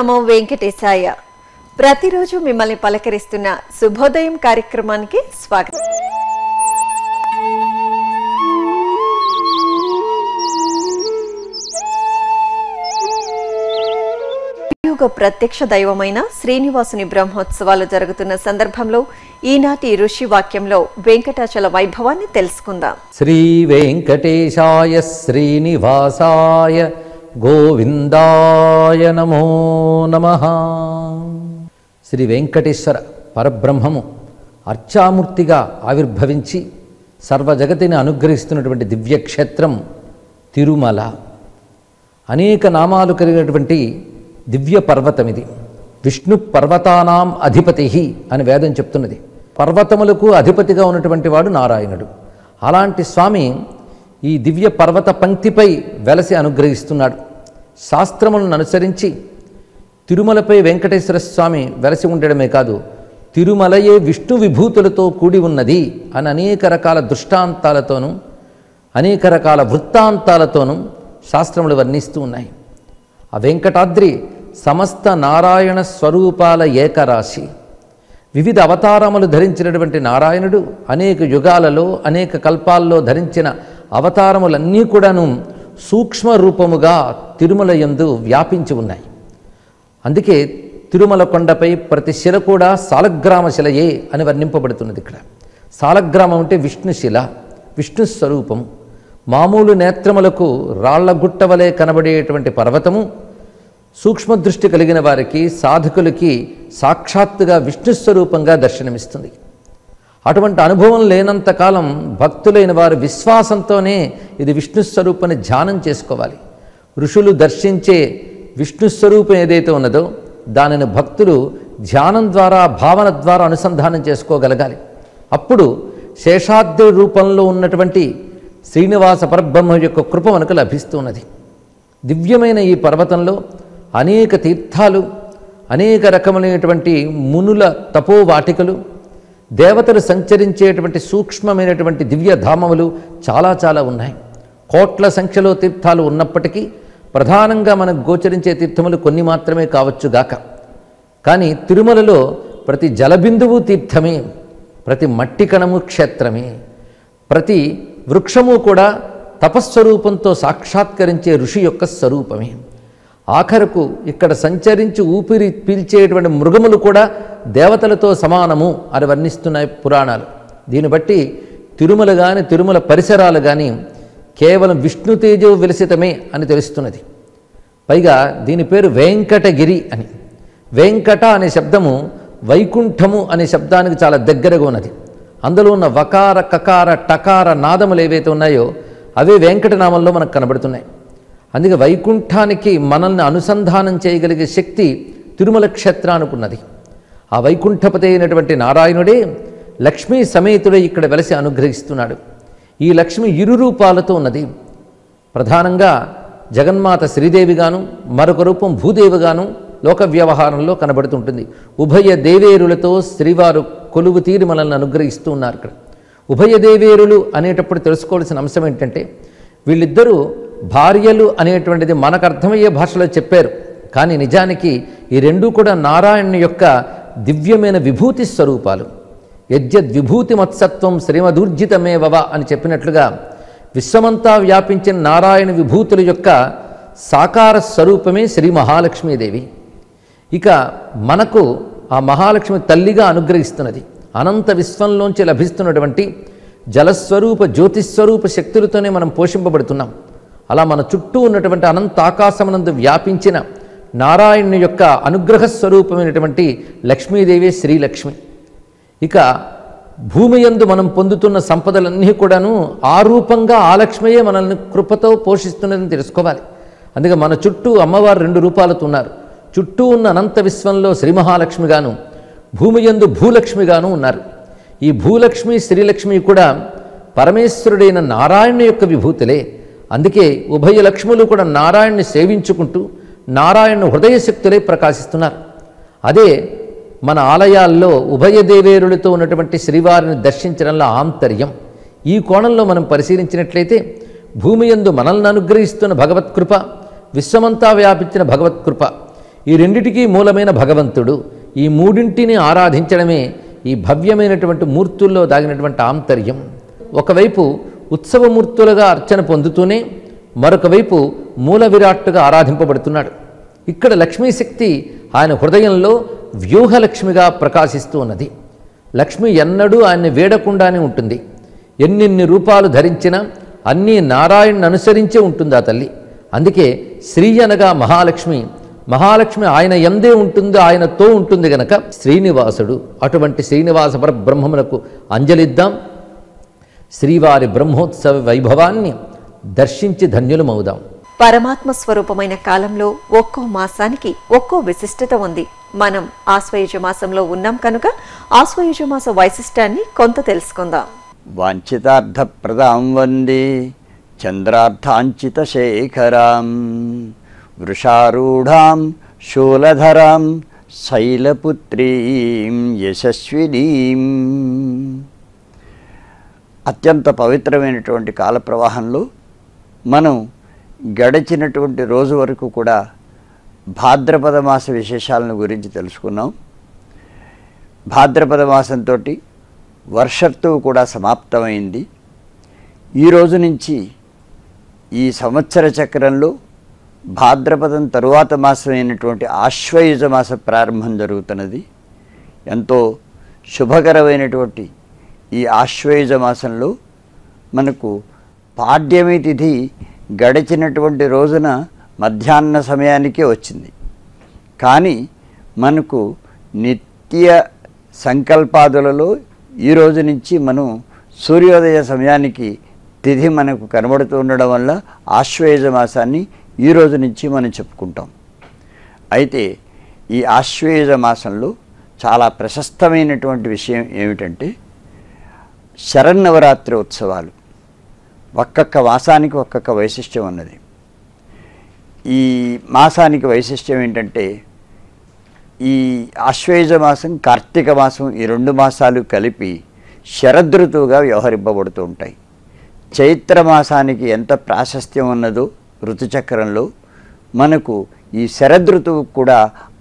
నమో వెంకటేశాయ ప్రతిరోజు మిమ్మల్ని పలకరిస్తున్న శుభోదయం కార్యక్రమానికి స్వాగతం. ప్రత్యక్ష దైవమైన శ్రీనివాసుని బ్రహ్మోత్సవాలు జరుగుతున్న సందర్భంలో ఈనాటి ఋషి వాక్యంలో వెంకటాచల వైభవాన్ని తెలుసుకుందాం. శ్రీ వెంకటేశాయ శ్రీనివాసాయ గోవిందాయ నమో నమః. శ్రీ వెంకటేశ్వర పరబ్రహ్మము అర్చామూర్తిగా ఆవిర్భవించి సర్వ జగతిని అనుగ్రహిస్తున్నటువంటి దివ్యక్షేత్రం తిరుమల. అనేక నామాలు కలిగినటువంటి దివ్య పర్వతం ఇది. విష్ణు పర్వతానాం అధిపతి అని వేదం చెప్తున్నది. పర్వతములకు అధిపతిగా ఉన్నటువంటి వాడు నారాయణుడు. అలాంటి స్వామి ఈ దివ్య పర్వత పంక్తిపై వెలసి అనుగ్రహిస్తున్నాడు. శాస్త్రములను అనుసరించి తిరుమలపై వెంకటేశ్వర స్వామి వెలసి ఉండడమే కాదు, తిరుమలయే విష్ణు విభూతులతో కూడి ఉన్నది అని అనేక రకాల దృష్టాంతాలతోనూ అనేక రకాల వృత్తాంతాలతోనూ శాస్త్రములు వర్ణిస్తూ ఉన్నాయి. ఆ వెంకటాద్రి సమస్త నారాయణ స్వరూపాల ఏకరాశి. వివిధ అవతారములు ధరించినటువంటి నారాయణుడు అనేక యుగాలలో అనేక కల్పాల్లో ధరించిన అవతారములన్నీ కూడాను సూక్ష్మ రూపముగా తిరుమల యందు వ్యాపించి ఉన్నాయి. అందుకే తిరుమల కొండపై ప్రతి శిల కూడా శాలగ్రామ శిలయే అని వర్ణింపబడుతున్నది. ఇక్కడ శాలగ్రామం అంటే విష్ణుశిల, విష్ణు స్వరూపం. మామూలు నేత్రములకు రాళ్లగుట్ట వలె కనబడేటువంటి పర్వతము సూక్ష్మదృష్టి కలిగిన వారికి, సాధకులకి సాక్షాత్తుగా విష్ణుస్వరూపంగా దర్శనమిస్తుంది. అటువంటి అనుభవం లేనంతకాలం భక్తులైన వారు విశ్వాసంతోనే ఇది విష్ణుస్వరూపాన్ని ధ్యానం చేసుకోవాలి. ఋషులు దర్శించే విష్ణుస్వరూపం ఏదైతే ఉన్నదో దానిని భక్తులు ధ్యానం ద్వారా, భావన ద్వారా అనుసంధానం చేసుకోగలగాలి. అప్పుడు శేషాద్రి రూపంలో ఉన్నటువంటి శ్రీనివాస పరబ్రహ్మ యొక్క కృప మనకు లభిస్తున్నది. దివ్యమైన ఈ పర్వతంలో అనేక తీర్థాలు, అనేక రకములైనటువంటి మునుల తపోవాటికలు, దేవతలు సంచరించేటువంటి సూక్ష్మమైనటువంటి దివ్యధామములు చాలా చాలా ఉన్నాయి. కోట్ల సంఖ్యలో తీర్థాలు ఉన్నప్పటికీ ప్రధానంగా మనకు గోచరించే తీర్థములు కొన్ని మాత్రమే కావచ్చుగాక, కానీ తిరుమలలో ప్రతి జలబిందువు తీర్థమే, ప్రతి మట్టి కణము క్షేత్రమే, ప్రతి వృక్షము కూడా తపస్వరూపంతో సాక్షాత్కరించే ఋషి యొక్క స్వరూపమే. ఆఖరకు ఇక్కడ సంచరించి ఊపిరి పీల్చేటువంటి మృగములు కూడా దేవతలతో సమానము అని వర్ణిస్తున్నాయి పురాణాలు. దీన్ని బట్టి తిరుమల కానీ, తిరుమల పరిసరాలు కానీ కేవలం విష్ణు తేజో విలసితమే అని తెలుస్తున్నది. పైగా దీని పేరు వెంకటగిరి అని. వెంకట అనే శబ్దము వైకుంఠము అనే శబ్దానికి చాలా దగ్గరగా ఉన్నది. అందులో ఉన్న వకార, కకార, టకార నాదములు ఏవైతే ఉన్నాయో అవే వెంకటనామంలో మనకు కనబడుతున్నాయి. అందుకే వైకుంఠానికి మనల్ని అనుసంధానం చేయగలిగే శక్తి తిరుమల క్షేత్రానికి ఉన్నది. ఆ వైకుంఠపతి అయినటువంటి నారాయణుడే లక్ష్మీ సమేతుడే ఇక్కడ వెలసి అనుగ్రహిస్తున్నాడు. ఈ లక్ష్మి ఇరు రూపాలతో ఉన్నది. ప్రధానంగా జగన్మాత శ్రీదేవిగాను, మరొక రూపం భూదేవిగాను లోక వ్యవహారంలో కనబడుతుంటుంది. ఉభయ దేవేరులతో శ్రీవారు కొలువు తీరి మనల్ని అనుగ్రహిస్తూ ఉన్నారు. ఇక్కడ ఉభయ దేవేరులు అనేటప్పుడు తెలుసుకోవాల్సిన అంశం ఏంటంటే, వీళ్ళిద్దరూ భార్యలు అనేటువంటిది మనకు అర్థమయ్యే భాషలో చెప్పారు, కానీ నిజానికి ఈ రెండూ కూడా నారాయణ యొక్క దివ్యమైన విభూతి స్వరూపాలు. యజ్జద్విభూతి మత్సత్వం శ్రీమధూర్జితమే వవ అని చెప్పినట్లుగా విశ్వమంతా వ్యాపించిన నారాయణ విభూతుల యొక్క సాకార స్వరూపమే శ్రీ మహాలక్ష్మీదేవి. ఇక మనకు ఆ మహాలక్ష్మి తల్లిగా అనుగ్రహిస్తున్నది. అనంత విశ్వంలోంచి లభిస్తున్నటువంటి జలస్వరూప, జ్యోతిస్వరూప శక్తులతోనే మనం పోషింపబడుతున్నాం. అలా మన చుట్టూ ఉన్నటువంటి అనంత ఆకాశమునందు వ్యాపించిన నారాయణుని యొక్క అనుగ్రహ స్వరూపమైనటువంటి లక్ష్మీదేవి శ్రీలక్ష్మి. ఇక భూమి యందు మనం పొందుతున్న సంపదలన్నీ కూడాను ఆ రూపంగా ఆ లక్ష్మియే మనల్ని కృపతో పోషిస్తున్నదని తెలుసుకోవాలి. అందుకే మన చుట్టూ అమ్మవారు రెండు రూపాలతో ఉన్నారు. చుట్టూ ఉన్న అనంత విశ్వంలో శ్రీ మహాలక్ష్మిగాను, భూమి యందు భూలక్ష్మిగాను ఉన్నారు. ఈ భూలక్ష్మి, శ్రీలక్ష్మి కూడా పరమేశ్వరుడైన నారాయణ యొక్క విభూతులే. అందుకే ఉభయ లక్ష్ములు కూడా నారాయణ్ణి సేవించుకుంటూ నారాయణ హృదయ శక్తులే ప్రకాశిస్తున్నారు. అదే మన ఆలయాల్లో ఉభయ దేవేరులతో ఉన్నటువంటి శ్రీవారిని దర్శించడంలో ఆంతర్యం. ఈ కోణంలో మనం పరిశీలించినట్లయితే భూమి యందు మనల్ని అనుగ్రహిస్తున్న భగవత్కృప, విశ్వమంతా వ్యాపించిన భగవత్కృప, ఈ రెండిటికి మూలమైన భగవంతుడు. ఈ మూడింటిని ఆరాధించడమే ఈ భవ్యమైనటువంటి మూర్తుల్లో దాగినటువంటి ఆంతర్యం. ఒకవైపు ఉత్సవమూర్తులుగా అర్చన పొందుతూనే మరొకవైపు మూల విరాట్టుగా ఆరాధింపబడుతున్నాడు. ఇక్కడ లక్ష్మీశక్తి ఆయన హృదయంలో వ్యూహలక్ష్మిగా ప్రకాశిస్తూ ఉన్నది. లక్ష్మి ఎన్నడూ ఆయన్ని వేడకుండానే ఉంటుంది. ఎన్నిన్ని రూపాలు ధరించినా అన్నీ నారాయణను అనుసరించే ఉంటుంది ఆ తల్లి. అందుకే శ్రీ అనగా మహాలక్ష్మి, మహాలక్ష్మి ఆయన ఎందే ఉంటుందో ఆయనతో ఉంటుంది గనక శ్రీనివాసుడు. అటువంటి శ్రీనివాస పరబ్రహ్మమునకు అంజలిద్దాం. శ్రీవారి బ్రహ్మోత్సవ వైభవాన్ని దర్శించి ధన్యులమవుదాం. పరమాత్మ స్వరూపమైన కాలంలో ఒక్కో మాసానికి ఒక్కో విశిష్టత ఉంది. మనం ఆశ్వయుజ మాసంలో ఉన్నాం కనుక ఆశ్వయుజ మాస వైశిష్టాన్ని కొంత తెలుసుకుందాం. వాంఛితార్థ ప్రదాం వందే చంద్రార్థాంచిత శేఖరాం వృషారూఢాం శూలధరాం శైలపుత్రీం యశస్వినీం. అత్యంత పవిత్రమైనటువంటి కాల ప్రవాహంలో మనం గడిచినటువంటి రోజు వరకు కూడా భాద్రపద మాస విశేషాలను గురించి తెలుసుకున్నాం. భాద్రపద మాసంతో వర్షర్తువు కూడా సమాప్తమైంది. ఈరోజు నుంచి ఈ సంవత్సర చక్రంలో భాద్రపదం తరువాత మాసమైనటువంటి ఆశ్వయుజ మాస ప్రారంభం జరుగుతున్నది. ఎంతో శుభకరమైనటువంటి ఈ ఆశ్వయుజ మాసంలో మనకు పాడ్యమి తిథి గడిచినటువంటి రోజున మధ్యాహ్న సమయానికే వచ్చింది. కానీ మనకు నిత్య సంకల్పాదులలో ఈరోజు నుంచి మనం సూర్యోదయ సమయానికి తిథి మనకు కనబడుతూ ఉండడం వల్ల ఆశ్వయుజ మాసాన్ని ఈరోజు నుంచి మనం చెప్పుకుంటాం. అయితే ఈ ఆశ్వయుజ మాసంలో చాలా ప్రశస్తమైనటువంటి విషయం ఏమిటంటే శరన్నవరాత్రి ఉత్సవాలు. ఒక్కొక్క మాసానికి ఒక్కొక్క వైశిష్ట్యం ఉన్నది. ఈ మాసానికి వైశిష్ట్యం ఏంటంటే ఈ ఆశ్వయుజ మాసం, కార్తీక మాసం ఈ రెండు మాసాలు కలిపి శరదృతువుగా వ్యవహరింపబడుతూ ఉంటాయి. చైత్ర మాసానికి ఎంత ప్రాశస్త్యం ఉన్నదో ఋతుచక్రంలో మనకు ఈ శరదృతువుకు కూడా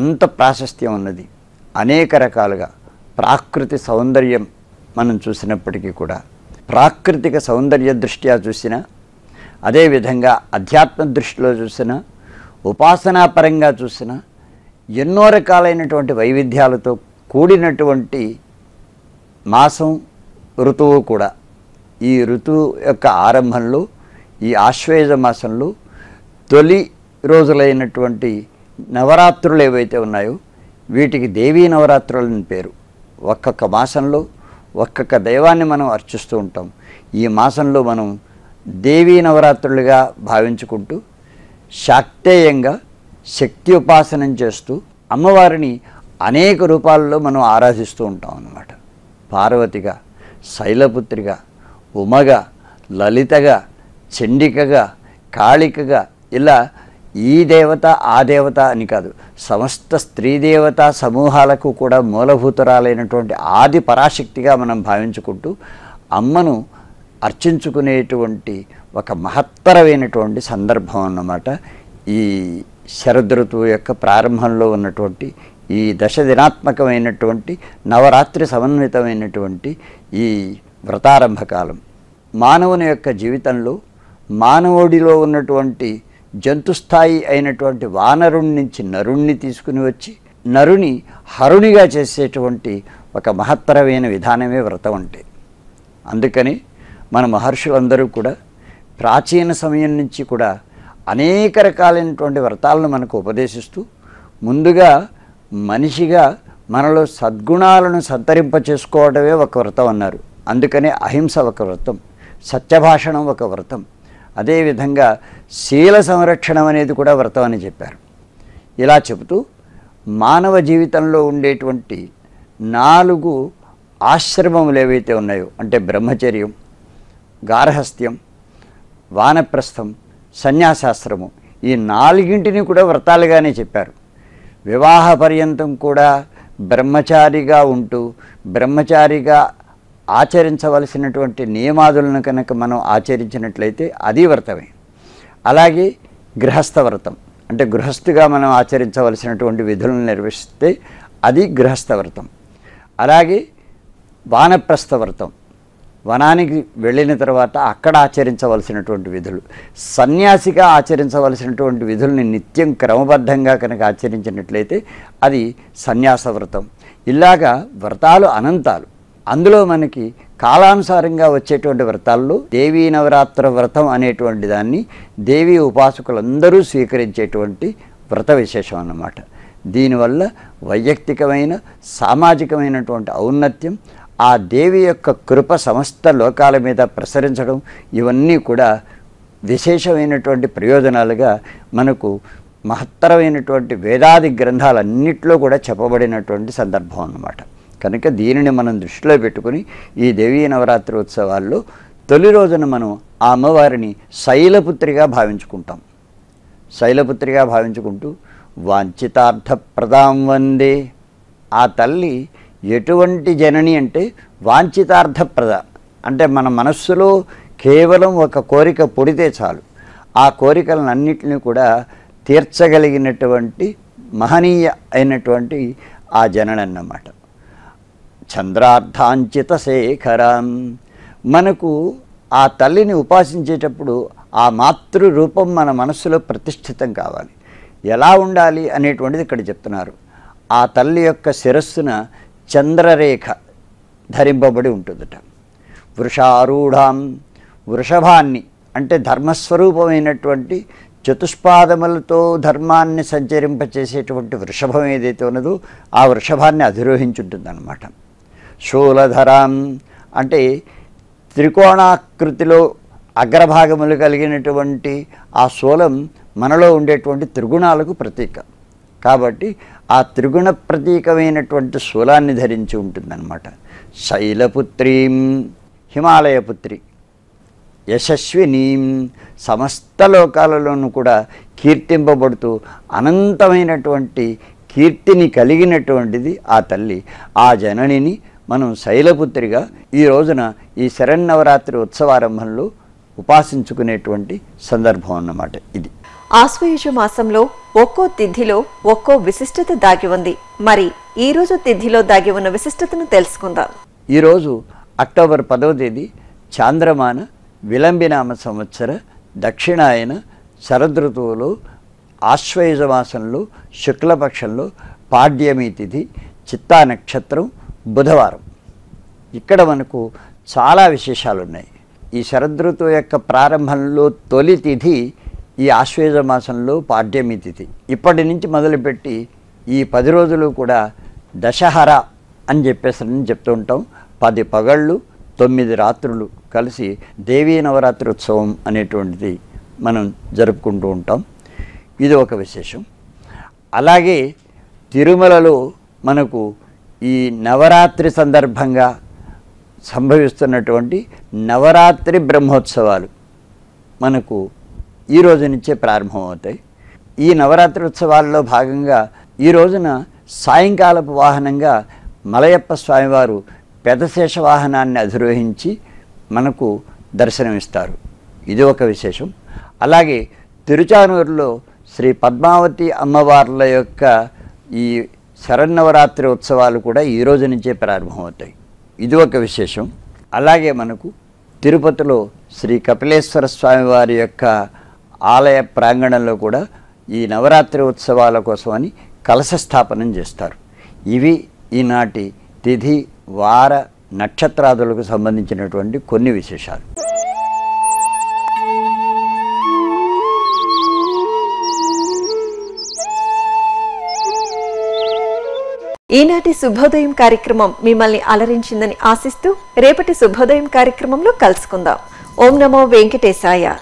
అంత ప్రాశస్త్యం ఉన్నది. అనేక రకాలుగా ప్రాకృతి సౌందర్యం మనం చూసినప్పటికీ కూడా, ప్రాకృతిక సౌందర్య దృష్ట్యా చూసినా, అదేవిధంగా అధ్యాత్మ దృష్టిలో చూసినా, ఉపాసనాపరంగా చూసినా ఎన్నో రకాలైనటువంటి వైవిధ్యాలతో కూడినటువంటి మాసం, ఋతువు కూడా. ఈ ఋతువు యొక్క ఆరంభంలో ఈ ఆశ్వయుజ మాసంలో తొలి రోజులైనటువంటి నవరాత్రులు ఏవైతే ఉన్నాయో వీటికి దేవీ నవరాత్రులని పేరు. ఒక్కొక్క మాసంలో ఒక్కొక్క దైవాన్ని మనం అర్చిస్తూ ఉంటాం. ఈ మాసంలో మనం దేవీ నవరాత్రులుగా భావించుకుంటూ శాక్తేయంగా శక్తి ఉపాసనం చేస్తూ అమ్మవారిని అనేక రూపాల్లో మనం ఆరాధిస్తూ ఉంటాం అన్నమాట. పార్వతిగా, శైలపుత్రిగా, ఉమగా, లలితగా, చండికగా, కాళికగా, ఇలా ఈ దేవత ఆ దేవత అని కాదు, సమస్త స్త్రీ దేవతా సమూహాలకు కూడా మూలభూతురాలైనటువంటి ఆది పరాశక్తిగా మనం భావించుకుంటూ అమ్మను అర్చించుకునేటువంటి ఒక మహత్తరమైనటువంటి సందర్భం అన్నమాట ఈ శరదృతువు యొక్క ప్రారంభంలో ఉన్నటువంటి ఈ దశదినాత్మకమైనటువంటి నవరాత్రి సమన్వితమైనటువంటి ఈ వ్రతారంభకాలం. మానవుని యొక్క జీవితంలో మానవుడిలో ఉన్నటువంటి జంతుస్థాయి అయినటువంటి వానరుణ్ణి నుంచి నరుణ్ణి తీసుకుని వచ్చి నరుని హరునిగా చేసేటువంటి ఒక మహత్తరమైన విధానమే వ్రతం అంటే. అందుకని మన మహర్షులందరూ కూడా ప్రాచీన సమయం నుంచి కూడా అనేక రకాలైనటువంటి వ్రతాలను మనకు ఉపదేశిస్తూ ముందుగా మనిషిగా మనలో సద్గుణాలను సంతరింప చేసుకోవడమే ఒక వ్రతం అన్నారు. అందుకనే అహింస ఒక వ్రతం, సత్యభాషణం ఒక వ్రతం, అదేవిధంగా శీల సంరక్షణం అనేది కూడా వ్రతం అని చెప్పారు. ఇలా చెబుతూ మానవ జీవితంలో ఉండేటువంటి 4 ఆశ్రమములు ఏవైతే ఉన్నాయో అంటే బ్రహ్మచర్యం, గార్హస్థ్యం, వానప్రస్థం, సన్యాసాశ్రమం, ఈ 4 కూడా వ్రతాలుగానే చెప్పారు. వివాహ పర్యంతం కూడా బ్రహ్మచారిగా ఉంటూ బ్రహ్మచారిగా ఆచరించవలసినటువంటి నియమాదులను కనుక మనం ఆచరించినట్లయితే అది వ్రతమే. అలాగే గృహస్థ వ్రతం అంటే గృహస్థిగా మనం ఆచరించవలసినటువంటి విధులను నిర్వహిస్తే అది గృహస్థ వ్రతం. అలాగే వానప్రస్థ వ్రతం, వనానికి వెళ్ళిన తర్వాత అక్కడ ఆచరించవలసినటువంటి విధులు. సన్యాసిగా ఆచరించవలసినటువంటి విధుల్ని నిత్యం క్రమబద్ధంగా కనుక ఆచరించినట్లయితే అది సన్యాస వ్రతం. ఇలాగా వ్రతాలు అనంతాలు. అందులో మనకి కాలానుసారంగా వచ్చేటువంటి వ్రతాల్లో దేవీ నవరాత్రి వ్రతం అనేటువంటి దాన్ని దేవీ ఉపాసకులందరూ స్వీకరించేటువంటి వ్రత విశేషం అన్నమాట. దీనివల్ల వైయక్తికమైన సామాజికమైనటువంటి ఔన్నత్యం, ఆ దేవి యొక్క కృప సమస్త లోకాల మీద ప్రసరించడం, ఇవన్నీ కూడా విశేషమైనటువంటి ప్రయోజనాలుగా మనకు మహత్తరమైనటువంటి వేదాది గ్రంథాలన్నింటిలో కూడా చెప్పబడినటువంటి సందర్భం అన్నమాట. కనుక దీనిని మనం దృష్టిలో పెట్టుకుని ఈ దేవీ నవరాత్రి ఉత్సవాల్లో తొలి రోజున మనం ఆ అమ్మవారిని శైలపుత్రిగా భావించుకుంటాం. శైలపుత్రిగా భావించుకుంటూ వాంఛితార్థ ప్రదాం వందే. ఆ తల్లి ఎటువంటి జనని అంటే వాంఛితార్థప్రద, అంటే మన మనస్సులో కేవలం ఒక కోరిక పుడితే చాలు ఆ కోరికలన్నింటినీ కూడా తీర్చగలిగినటువంటి మహనీయ అయినటువంటి ఆ జనని అన్నమాట. చంద్రార్థాంచిత శేఖరం. మనకు ఆ తల్లిని ఉపాసించేటప్పుడు ఆ మాతృ రూపం మన మనస్సులో ప్రతిష్ఠితం కావాలి. ఎలా ఉండాలి అనేటువంటిది ఇక్కడ చెప్తున్నారు. ఆ తల్లి యొక్క శిరస్సున చంద్రరేఖ ధరింపబడి ఉంటుందట. వృషారూఢాం, వృషభాన్ని అంటే ధర్మస్వరూపమైనటువంటి చతుష్పాదములతో ధర్మాన్ని సంచరింపచేసేటువంటి వృషభం ఏదైతే ఉన్నదో ఆ వృషభాన్ని అధిరోహించుంటుందన్నమాట. శూలధరాం అంటే త్రికోణాకృతిలో అగ్రభాగములు కలిగినటువంటి ఆ శూలం మనలో ఉండేటువంటి త్రిగుణాలకు ప్రతీక. కాబట్టి ఆ త్రిగుణ ప్రతీకమైనటువంటి శూలాన్ని ధరించి ఉంటుందన్నమాట. శైలపుత్రీం హిమాలయపుత్రి, యశస్వినీం సమస్త లోకాలలోనూ కూడా కీర్తింపబడుతూ అనంతమైనటువంటి కీర్తిని కలిగినటువంటిది ఆ తల్లి. ఆ జననిని మనం శైలపుత్రిగా ఈ రోజున ఈ శరన్నవరాత్రి ఉత్సవారంభంలో ఉపాసించుకునేటువంటి సందర్భం అన్నమాట. ఇది ఆశ్వయుజ మాసంలో ఒక్కో తిథిలో ఒక్కో విశిష్టత దాగి ఉంది. మరి ఈ రోజు తిథిలో దాగి ఉన్న విశిష్టతను తెలుసుకుందాం. ఈరోజు అక్టోబర్ 10వ తేదీ చాంద్రమాన విలంబినామ సంవత్సర దక్షిణాయన శరదృతువులో ఆశ్వయుజ మాసంలో శుక్లపక్షంలో పాడ్యమి తిథి, చిత్తా నక్షత్రం, బుధవారం. ఇక్కడ మనకు చాలా విశేషాలున్నాయి. ఈ శరదృతువు యొక్క ప్రారంభంలో తొలి తిథి ఈ ఆశ్వేజ మాసంలో పాడ్యమి తిథి. ఇప్పటి నుంచి మొదలుపెట్టి ఈ 10 రోజులు కూడా దశహర అని చెప్పేసి చెప్తూ ఉంటాం. 10 పగళ్ళు 9 రాత్రులు కలిసి దేవీ నవరాత్రి ఉత్సవం అనేటువంటిది మనం జరుపుకుంటూ ఉంటాం. ఇది ఒక విశేషం. అలాగే తిరుమలలో మనకు ఈ నవరాత్రి సందర్భంగా సంభవిస్తున్నటువంటి నవరాత్రి బ్రహ్మోత్సవాలు మనకు ఈ రోజు నుంచే ప్రారంభమవుతాయి. ఈ నవరాత్రి ఉత్సవాల్లో భాగంగా ఈ రోజున సాయంకాలపు వాహనంగా మలయప్ప స్వామివారు పెదశేష వాహనాన్ని అధిరోహించి మనకు దర్శనమిస్తారు. ఇది ఒక విశేషం. అలాగే తిరుచానూరులో శ్రీ పద్మావతి అమ్మవార్ల యొక్క ఈ శరన్నవరాత్రి ఉత్సవాలు కూడా ఈ రోజు నుంచే ప్రారంభమవుతాయి. ఇది ఒక విశేషం. అలాగే మనకు తిరుపతిలో శ్రీ కపిలేశ్వర స్వామివారి యొక్క ఆలయ ప్రాంగణంలో కూడా ఈ నవరాత్రి ఉత్సవాల కోసమని కలశస్థాపనం చేస్తారు. ఇవి ఈనాటి తిథి వార నక్షత్రాదులకు సంబంధించినటువంటి కొన్ని విశేషాలు. ఈనాటి శుభోదయం కార్యక్రమం మిమ్మల్ని అలరించిందని ఆశిస్తూ రేపటి శుభోదయం కార్యక్రమంలో కలుసుకుందాం. ఓం నమో వెంకటేశాయ.